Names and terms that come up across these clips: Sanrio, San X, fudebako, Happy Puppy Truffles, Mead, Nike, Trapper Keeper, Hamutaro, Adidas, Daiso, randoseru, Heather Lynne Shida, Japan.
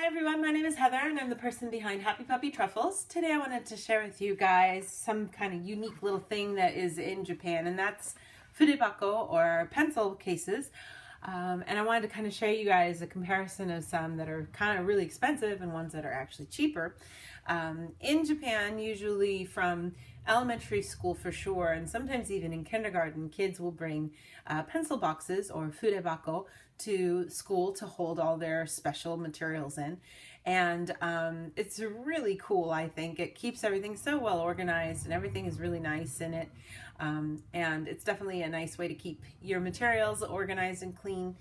Hi everyone, my name is Heather and I'm the person behind Happy Puppy Truffles. Today I wanted to share with you guys some kind of unique little thing that is in Japan, and that's fudebako, or pencil cases. And I wanted to kind of show you guys a comparison of some that are kind of really expensive and ones that are actually cheaper. In Japan, usually from elementary school for sure, and sometimes even in kindergarten, kids will bring pencil boxes or fudebako to school to hold all their special materials in. And it's really cool, I think. It keeps everything so well organized and everything is really nice in it. And it's definitely a nice way to keep your materials organized and clean.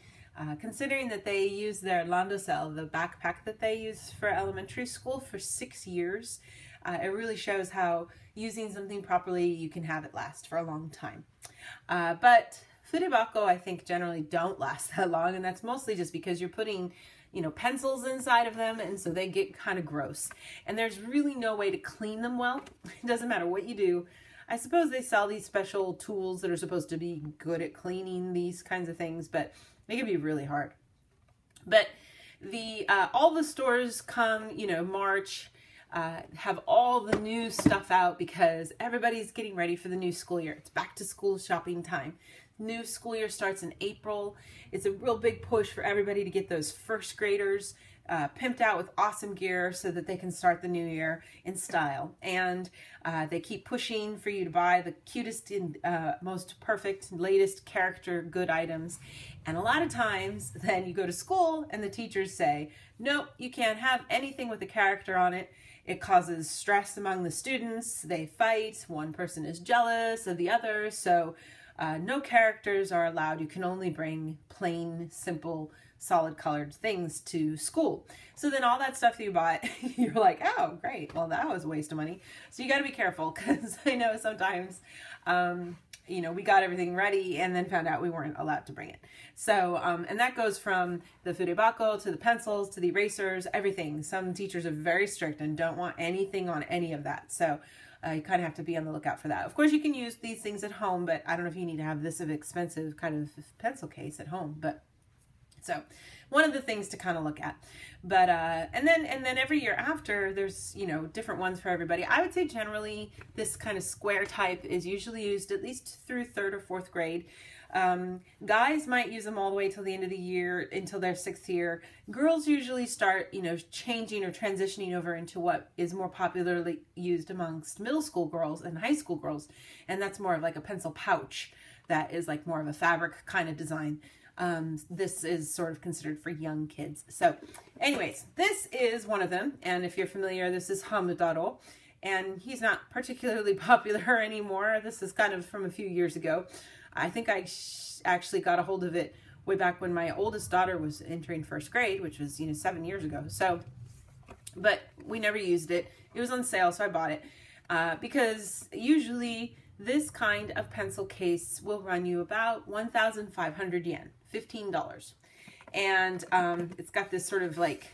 Considering that they use their randoseru, the backpack that they use for elementary school, for 6 years, it really shows how using something properly, you can have it last for a long time. But fudebako, I think, generally don't last that long, and that's mostly just because you're putting, you know, pencils inside of them, and so they get kind of gross. And there's really no way to clean them well. It doesn't matter what you do. I suppose they sell these special tools that are supposed to be good at cleaning these kinds of things, but they can be really hard. But the all the stores come, you know, March, have all the new stuff out because everybody's getting ready for the new school year. It's back to school shopping time. New school year starts in April. It's a real big push for everybody to get those first graders pimped out with awesome gear so that they can start the new year in style. And they keep pushing for you to buy the cutest and most perfect, latest character good items. And a lot of times then you go to school and the teachers say, nope, you can't have anything with a character on it. It causes stress among the students. They fight. One person is jealous of the other. So no characters are allowed. You can only bring plain, simple, solid colored things to school. So then all that stuff you bought, you're like, oh, great. Well, that was a waste of money. So you got to be careful, because I know sometimes, you know, we got everything ready and then found out we weren't allowed to bring it. So, and that goes from the fudebako to the pencils to the erasers, everything. Some teachers are very strict and don't want anything on any of that. So you kind of have to be on the lookout for that. Of course, you can use these things at home, but I don't know if you need to have this expensive kind of pencil case at home, but so one of the things to kind of look at. But and then every year after, there's, you know, different ones for everybody. I would say generally this kind of square type is usually used at least through 3rd or 4th grade. Guys might use them all the way till the end of the year, until their 6th year. Girls usually start, you know, changing or transitioning over into what is more popularly used amongst middle school girls and high school girls, and that's more of like a pencil pouch that is like more of a fabric kind of design. This is sort of considered for young kids. So anyways, this is one of them. And if you're familiar, this is Hamutaro, and he's not particularly popular anymore. This is kind of from a few years ago. I think I actually got a hold of it way back when my oldest daughter was entering 1st grade, which was, you know, 7 years ago. So, but we never used it. It was on sale, so I bought it, because usually this kind of pencil case will run you about 1,500 yen, $15. And it's got this sort of like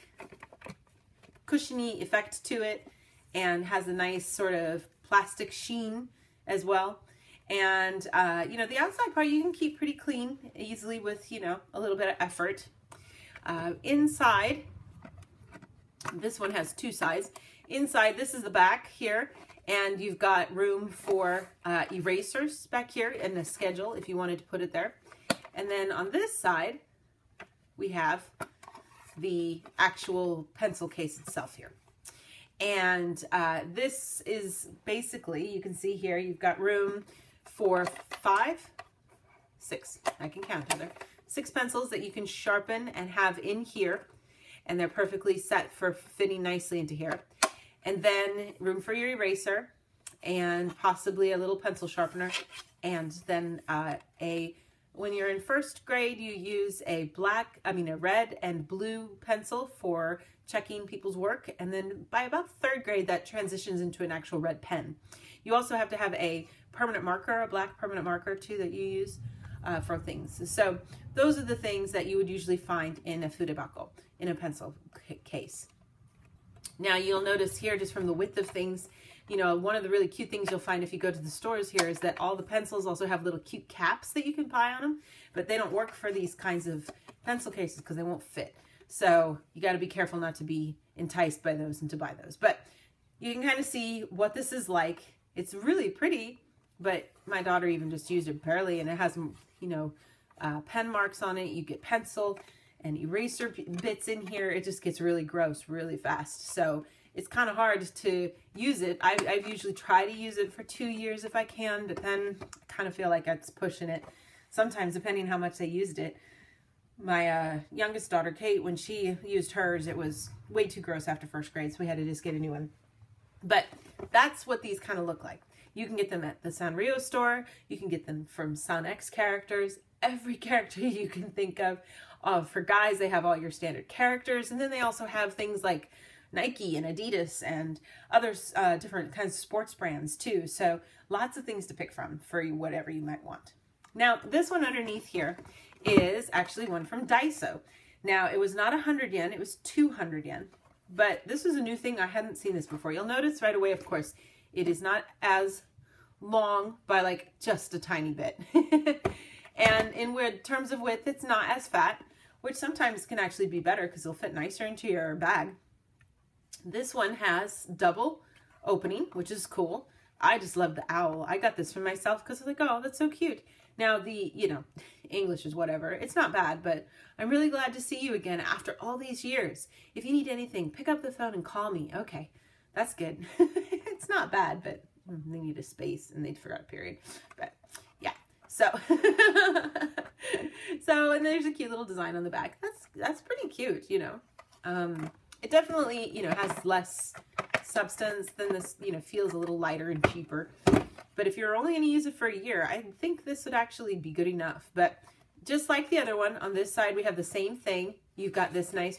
cushiony effect to it, and has a nice sort of plastic sheen as well. And, you know, the outside part you can keep pretty clean easily with, you know, a little bit of effort. Inside, this one has 2 sides. Inside, this is the back here. And you've got room for erasers back here and a schedule if you wanted to put it there. And then on this side, we have the actual pencil case itself here. And this is basically, you can see here, you've got room for 5, 6, I can count, Heather, 6 pencils that you can sharpen and have in here. And they're perfectly set for fitting nicely into here. And then room for your eraser and possibly a little pencil sharpener. And then when you're in 1st grade, you use a red and blue pencil for checking people's work. And then by about 3rd grade, that transitions into an actual red pen. You also have to have a permanent marker, a black permanent marker too, that you use for things. So those are the things that you would usually find in a fudebako, in a pencil case. Now you'll notice here, just from the width of things, you know, one of the really cute things you'll find if you go to the stores here is that all the pencils also have little cute caps that you can buy on them, but they don't work for these kinds of pencil cases because they won't fit. So you got to be careful not to be enticed by those and to buy those. But you can kind of see what this is like. It's really pretty, but my daughter even just used it barely, and it has, you know, pen marks on it. You get pencil and eraser bits in here. It just gets really gross really fast. So it's kind of hard to use it. I've usually tried to use it for 2 years if I can, but then I kind of feel like that's pushing it. Sometimes, depending on how much they used it. My youngest daughter, Kate, when she used hers, it was way too gross after first grade, so we had to just get a new one. But that's what these kind of look like. You can get them at the Sanrio store. You can get them from San X characters. Every character you can think of. For guys, they have all your standard characters, and then they also have things like Nike and Adidas and other different kinds of sports brands too. So lots of things to pick from for whatever you might want. Now this one underneath here is actually one from Daiso. Now it was not 100 yen, it was 200 yen, but this was a new thing. I hadn't seen this before. You'll notice right away, of course, it is not as long by like just a tiny bit. And in terms of width, it's not as fat, which sometimes can actually be better because it'll fit nicer into your bag. This one has double opening, which is cool. I just love the owl. I got this for myself because I was like, oh, that's so cute. Now the, you know, English is whatever. It's not bad, but I'm really glad to see you again after all these years. If you need anything, pick up the phone and call me. Okay, that's good. It's not bad, but they need a space and they forgot a period. But yeah, so, and there's a cute little design on the back. That's pretty cute, you know. It definitely, you know, has less substance than this, you know, feels a little lighter and cheaper. But if you're only going to use it for a year, I think this would actually be good enough. But just like the other one, on this side, we have the same thing. You've got this nice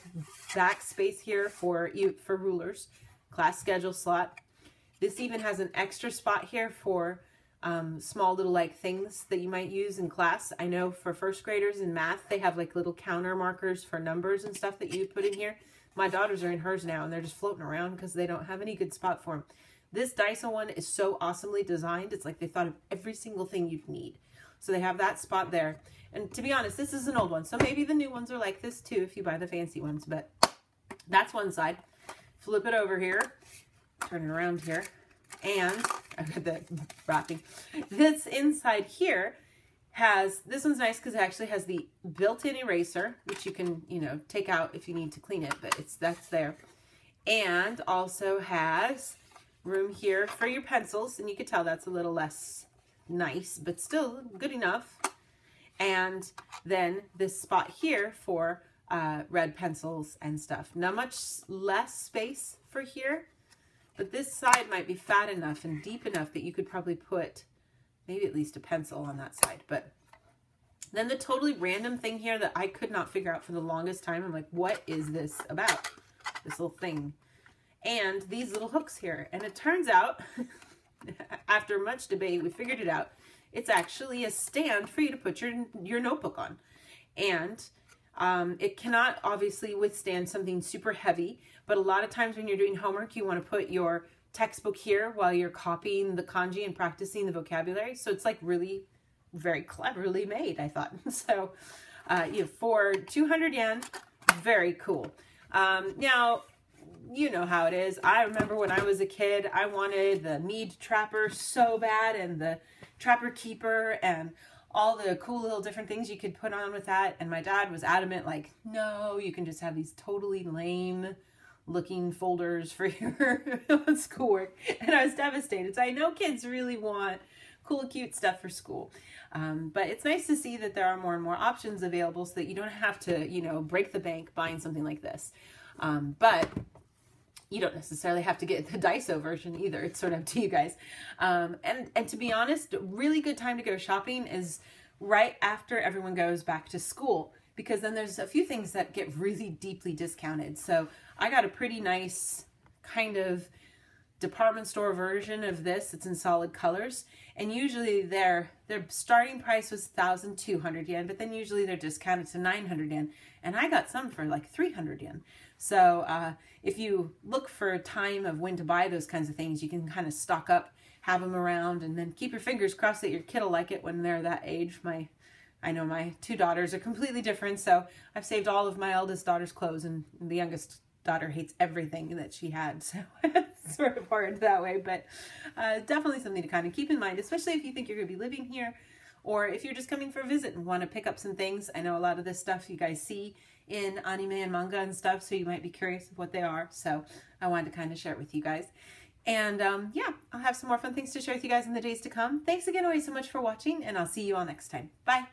back space here for rulers, class schedule slot. This even has an extra spot here for small little like things that you might use in class. I know for first graders in math, they have like little counter markers for numbers and stuff that you put in here. My daughters are in hers now, and they're just floating around because they don't have any good spot for them. This Daiso one is so awesomely designed. It's like they thought of every single thing you'd need. So they have that spot there. And to be honest, this is an old one. So maybe the new ones are like this too if you buy the fancy ones. But that's one side. Flip it over here. Turn it around here. And I've got the wrapping. This inside here has, this one's nice because it actually has the built-in eraser, which you can, you know, take out if you need to clean it, but that's there. And also has room here for your pencils, and you can tell that's a little less nice, but still good enough. And then this spot here for red pencils and stuff. Not much less space for here, but this side might be fat enough and deep enough that you could probably put maybe at least a pencil on that side. But then the totally random thing here that I could not figure out for the longest time, I'm like, what is this about? This little thing. And these little hooks here. And it turns out, after much debate, we figured it out. It's actually a stand for you to put your notebook on. And it cannot obviously withstand something super heavy, but a lot of times when you're doing homework, you want to put your textbook here while you're copying the kanji and practicing the vocabulary. So it's like really very cleverly made, I thought. So you know, for 200 yen, very cool. Now, you know how it is. I remember when I was a kid, I wanted the Mead Trapper so bad and the Trapper Keeper and all the cool little different things you could put on with that. And my dad was adamant, like, no, you can just have these totally lame looking folders for your schoolwork. And I was devastated. So I know kids really want cool, cute stuff for school. But it's nice to see that there are more and more options available so that you don't have to, you know, break the bank buying something like this. But you don't necessarily have to get the Daiso version either. It's sort of up to you guys. And to be honest, really good time to go shopping is right after everyone goes back to school, because then there's a few things that get really deeply discounted. So I got a pretty nice kind of department store version of this. It's in solid colors. And usually their starting price was 1,200 yen, but then usually they're discounted to 900 yen. And I got some for like 300 yen. So if you look for a time of when to buy those kinds of things, you can kind of stock up, have them around, and then keep your fingers crossed that your kid will like it when they're that age. My I know my two daughters are completely different, so I've saved all of my eldest daughter's clothes, and the youngest daughter hates everything that she had, so it's sort of hard that way, but definitely something to kind of keep in mind, especially if you think you're going to be living here, or if you're just coming for a visit and want to pick up some things. I know a lot of this stuff you guys see in anime and manga and stuff, so you might be curious of what they are, so I wanted to kind of share it with you guys. And yeah, I'll have some more fun things to share with you guys in the days to come. Thanks again always so much for watching, and I'll see you all next time. Bye!